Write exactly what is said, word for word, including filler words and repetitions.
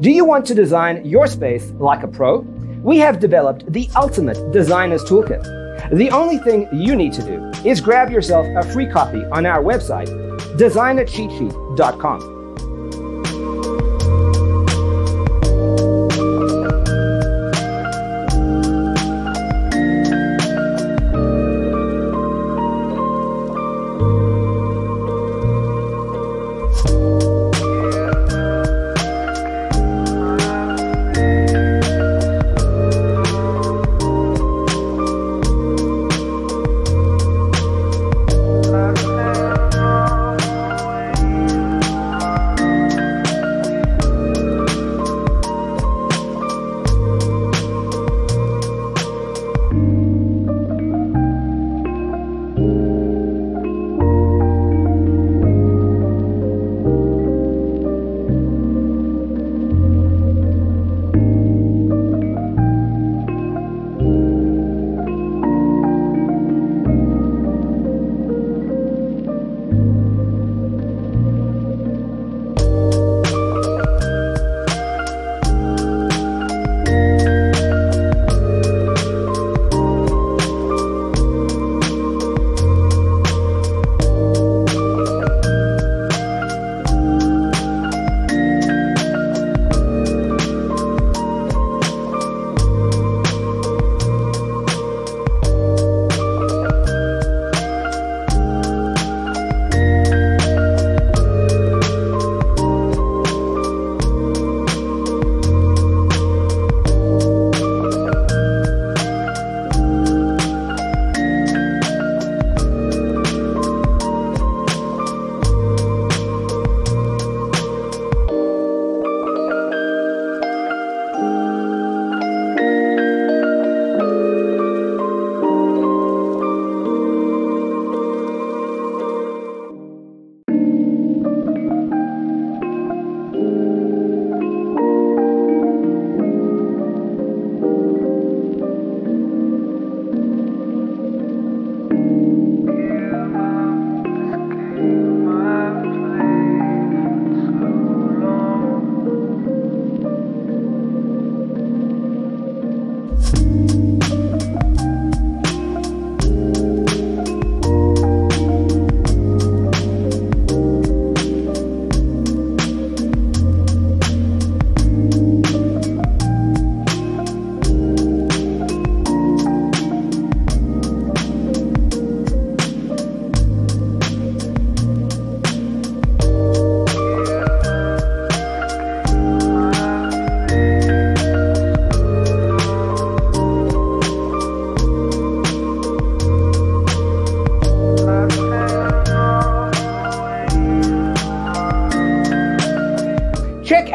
Do you want to design your space like a pro? We have developed the ultimate designer's toolkit. The only thing you need to do is grab yourself a free copy on our website, designer cheat sheet dot com. Check